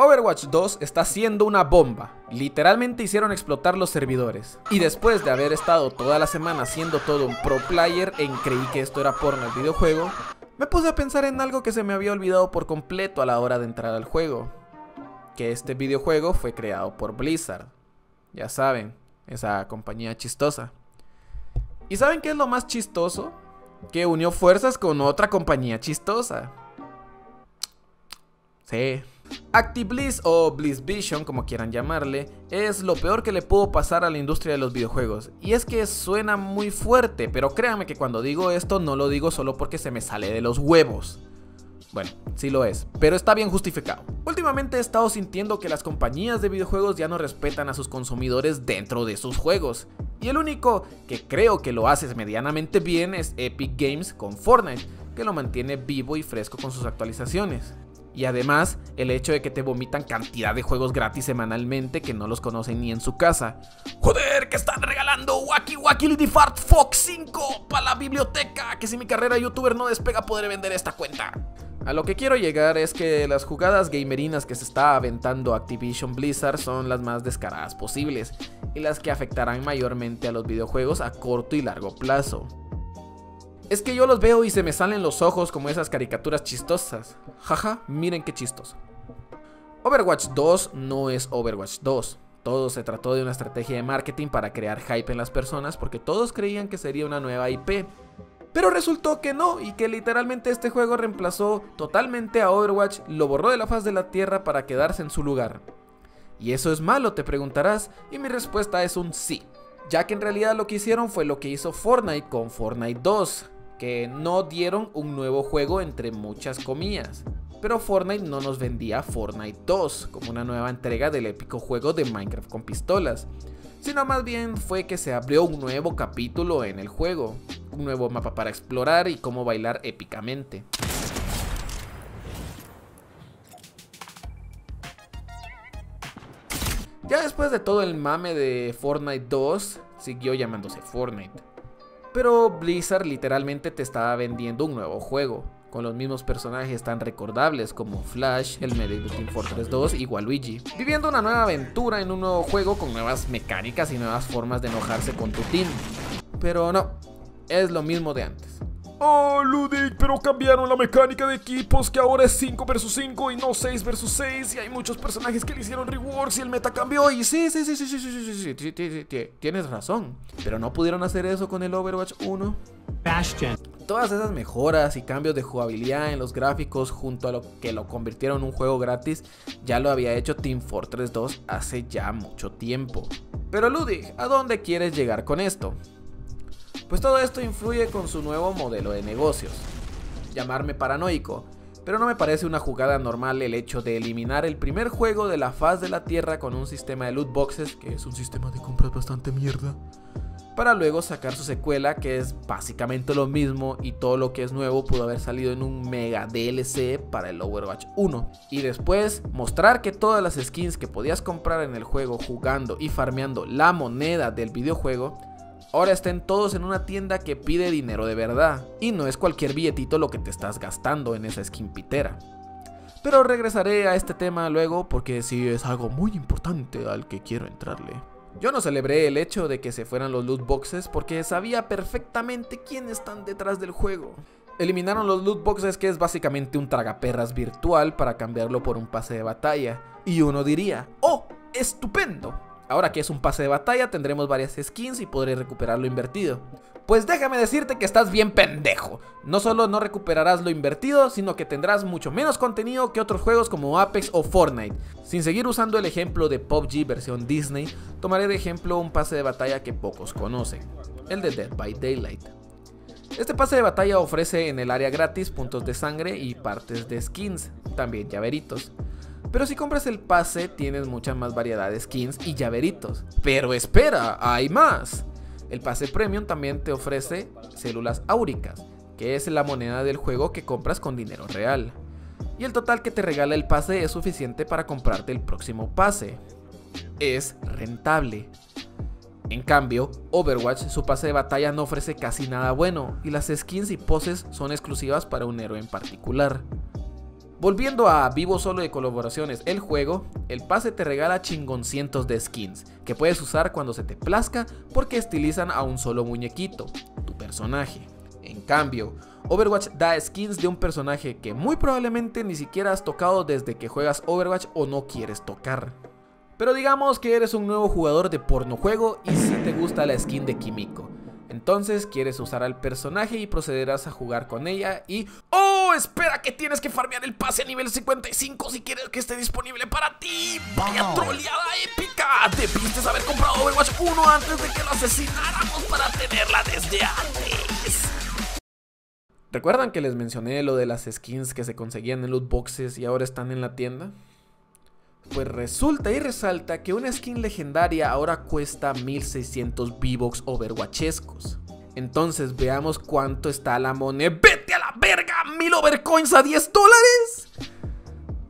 Overwatch 2 está siendo una bomba. Literalmente hicieron explotar los servidores. Y después de haber estado toda la semana siendo todo un pro player e creí que esto era porno el videojuego, me puse a pensar en algo que se me había olvidado por completo a la hora de entrar al juego. Que este videojuego fue creado por Blizzard. Ya saben, esa compañía chistosa. ¿Y saben qué es lo más chistoso? Que unió fuerzas con otra compañía chistosa. Sí. ActiBlizz o BlizzVision, como quieran llamarle, es lo peor que le pudo pasar a la industria de los videojuegos. Y es que suena muy fuerte, pero créanme que cuando digo esto no lo digo solo porque se me sale de los huevos. Bueno, sí lo es, pero está bien justificado. Últimamente he estado sintiendo que las compañías de videojuegos ya no respetan a sus consumidores dentro de sus juegos. Y el único que creo que lo hace medianamente bien es Epic Games con Fortnite, que lo mantiene vivo y fresco con sus actualizaciones. Y además, el hecho de que te vomitan cantidad de juegos gratis semanalmente que no los conocen ni en su casa. ¡Joder, que están regalando Wacky Wacky Lidifart Fox 5 para la biblioteca! Que si mi carrera de youtuber no despega, podré vender esta cuenta. A lo que quiero llegar es que las jugadas gamerinas que se está aventando Activision Blizzard son las más descaradas posibles, y las que afectarán mayormente a los videojuegos a corto y largo plazo. Es que yo los veo y se me salen los ojos como esas caricaturas chistosas. Jaja, miren qué chistoso. Overwatch 2 no es Overwatch 2. Todo se trató de una estrategia de marketing para crear hype en las personas porque todos creían que sería una nueva IP. Pero resultó que no, y que literalmente este juego reemplazó totalmente a Overwatch, lo borró de la faz de la tierra para quedarse en su lugar. ¿Y eso es malo?, te preguntarás, y mi respuesta es un sí. Ya que en realidad lo que hicieron fue lo que hizo Fortnite con Fortnite 2. Que no dieron un nuevo juego entre muchas comillas, pero Fortnite no nos vendía Fortnite 2 como una nueva entrega del épico juego de Minecraft con pistolas, sino más bien fue que se abrió un nuevo capítulo en el juego, un nuevo mapa para explorar y cómo bailar épicamente. Ya después de todo el mame de Fortnite 2, siguió llamándose Fortnite. Pero Blizzard literalmente te estaba vendiendo un nuevo juego, con los mismos personajes tan recordables como Flash, el medic de Team Fortress 2 y Waluigi, viviendo una nueva aventura en un nuevo juego con nuevas mecánicas y nuevas formas de enojarse con tu team. Pero no, es lo mismo de antes. Oh, Ludig, pero cambiaron la mecánica de equipos, que ahora es 5 vs 5 y no 6 vs 6, y hay muchos personajes que le hicieron rewards y el meta cambió. Y sí, tienes razón, pero no pudieron hacer eso con el Overwatch 1. Bastion. Todas esas mejoras y cambios de jugabilidad en los gráficos junto a lo que lo convirtieron en un juego gratis ya lo había hecho Team Fortress 2 hace ya mucho tiempo. Pero Ludig, ¿a dónde quieres llegar con esto? Pues todo esto influye con su nuevo modelo de negocios. Llamarme paranoico, pero no me parece una jugada normal el hecho de eliminar el primer juego de la faz de la tierra con un sistema de loot boxes, que es un sistema de compras bastante mierda, para luego sacar su secuela, que es básicamente lo mismo, y todo lo que es nuevo pudo haber salido en un mega DLC para el Overwatch 1. Y después mostrar que todas las skins que podías comprar en el juego jugando y farmeando la moneda del videojuego ahora estén todos en una tienda que pide dinero de verdad, y no es cualquier billetito lo que te estás gastando en esa skin pitera. Pero regresaré a este tema luego porque sí es algo muy importante al que quiero entrarle. Yo no celebré el hecho de que se fueran los loot boxes porque sabía perfectamente quiénes están detrás del juego. Eliminaron los loot boxes, que es básicamente un tragaperras virtual, para cambiarlo por un pase de batalla. Y uno diría, ¡oh, estupendo! Ahora que es un pase de batalla tendremos varias skins y podré recuperar lo invertido. Pues déjame decirte que estás bien pendejo. No solo no recuperarás lo invertido, sino que tendrás mucho menos contenido que otros juegos como Apex o Fortnite. Sin seguir usando el ejemplo de PUBG versión Disney, tomaré de ejemplo un pase de batalla que pocos conocen, el de Dead by Daylight. Este pase de batalla ofrece en el área gratis puntos de sangre y partes de skins, también llaveritos. Pero si compras el pase tienes mucha más variedad de skins y llaveritos. Pero espera, hay más. El pase premium también te ofrece células áuricas, que es la moneda del juego que compras con dinero real. Y el total que te regala el pase es suficiente para comprarte el próximo pase. Es rentable. En cambio, Overwatch, su pase de batalla no ofrece casi nada bueno, y las skins y poses son exclusivas para un héroe en particular. Volviendo a vivo solo de colaboraciones, el juego, el pase te regala chingoncientos de skins, que puedes usar cuando se te plazca porque estilizan a un solo muñequito, tu personaje. En cambio, Overwatch da skins de un personaje que muy probablemente ni siquiera has tocado desde que juegas Overwatch o no quieres tocar. Pero digamos que eres un nuevo jugador de pornojuego y si te gusta la skin de Kimiko. Entonces quieres usar al personaje y procederás a jugar con ella y... ¡Oh! ¡Espera que tienes que farmear el pase a nivel 55 si quieres que esté disponible para ti! ¡Vaya troleada épica! ¡Debiste haber comprado Overwatch 1 antes de que lo asesináramos para tenerla desde antes! ¿Recuerdan que les mencioné lo de las skins que se conseguían en loot boxes y ahora están en la tienda? Pues resulta y resalta que una skin legendaria ahora cuesta 1600 V-Bucks overwatchescos. Entonces veamos cuánto está la moneda. ¡Vete a la verga! ¡1000 overcoins a $10!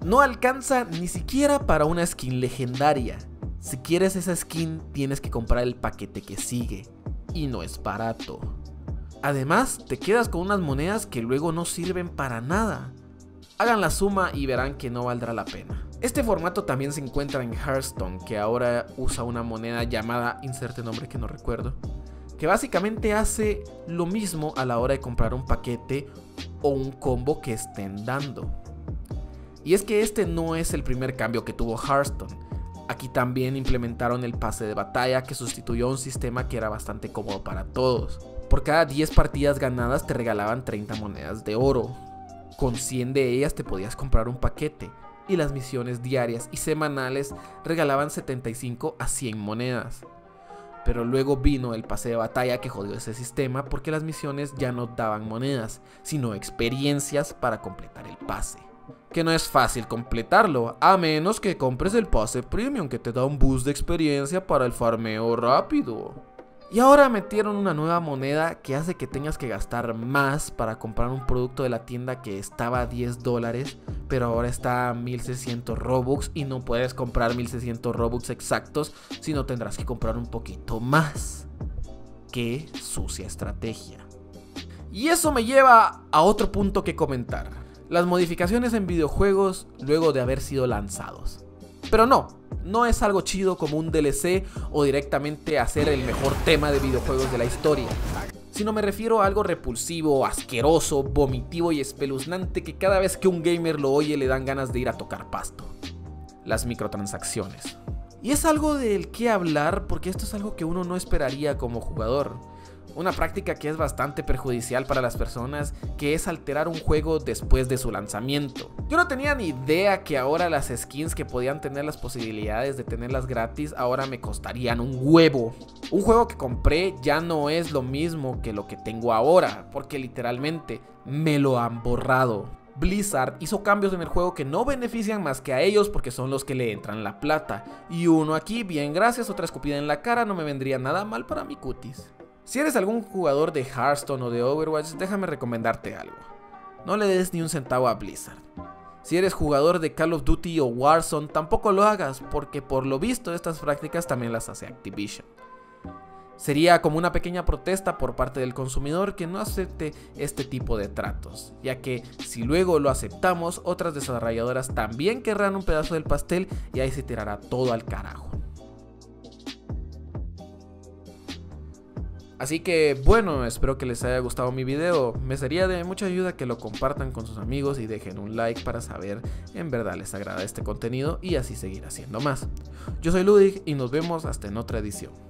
No alcanza ni siquiera para una skin legendaria. Si quieres esa skin tienes que comprar el paquete que sigue. Y no es barato. Además te quedas con unas monedas que luego no sirven para nada. Hagan la suma y verán que no valdrá la pena. Este formato también se encuentra en Hearthstone, que ahora usa una moneda llamada, inserte nombre que no recuerdo, que básicamente hace lo mismo a la hora de comprar un paquete o un combo que estén dando. Y es que este no es el primer cambio que tuvo Hearthstone. Aquí también implementaron el pase de batalla que sustituyó un sistema que era bastante cómodo para todos. Por cada 10 partidas ganadas te regalaban 30 monedas de oro. Con 100 de ellas te podías comprar un paquete. Y las misiones diarias y semanales regalaban 75 a 100 monedas. Pero luego vino el pase de batalla que jodió ese sistema porque las misiones ya no daban monedas, sino experiencias para completar el pase. Que no es fácil completarlo, a menos que compres el pase premium que te da un boost de experiencia para el farmeo rápido. Y ahora metieron una nueva moneda que hace que tengas que gastar más para comprar un producto de la tienda que estaba a $10, pero ahora está a 1600 Robux y no puedes comprar 1600 Robux exactos, sino tendrás que comprar un poquito más. ¡Qué sucia estrategia! Y eso me lleva a otro punto que comentar. Las modificaciones en videojuegos luego de haber sido lanzados. Pero no es algo chido como un DLC o directamente hacer el mejor tema de videojuegos de la historia, sino me refiero a algo repulsivo, asqueroso, vomitivo y espeluznante que cada vez que un gamer lo oye le dan ganas de ir a tocar pasto. Las microtransacciones. Y es algo del que hablar porque esto es algo que uno no esperaría como jugador. Una práctica que es bastante perjudicial para las personas, que es alterar un juego después de su lanzamiento. Yo no tenía ni idea que ahora las skins que podían tener las posibilidades de tenerlas gratis, ahora me costarían un huevo. Un juego que compré ya no es lo mismo que lo que tengo ahora, porque literalmente me lo han borrado. Blizzard hizo cambios en el juego que no benefician más que a ellos porque son los que le entran la plata. Y uno aquí, bien gracias, otra escupida en la cara no me vendría nada mal para mi cutis. Si eres algún jugador de Hearthstone o de Overwatch, déjame recomendarte algo. No le des ni un centavo a Blizzard. Si eres jugador de Call of Duty o Warzone, tampoco lo hagas, porque por lo visto estas prácticas también las hace Activision. Sería como una pequeña protesta por parte del consumidor que no acepte este tipo de tratos, ya que si luego lo aceptamos, otras desarrolladoras también querrán un pedazo del pastel y ahí se tirará todo al carajo. Así que bueno, espero que les haya gustado mi video, me sería de mucha ayuda que lo compartan con sus amigos y dejen un like para saber en verdad les agrada este contenido y así seguir haciendo más. Yo soy Ludig y nos vemos hasta en otra edición.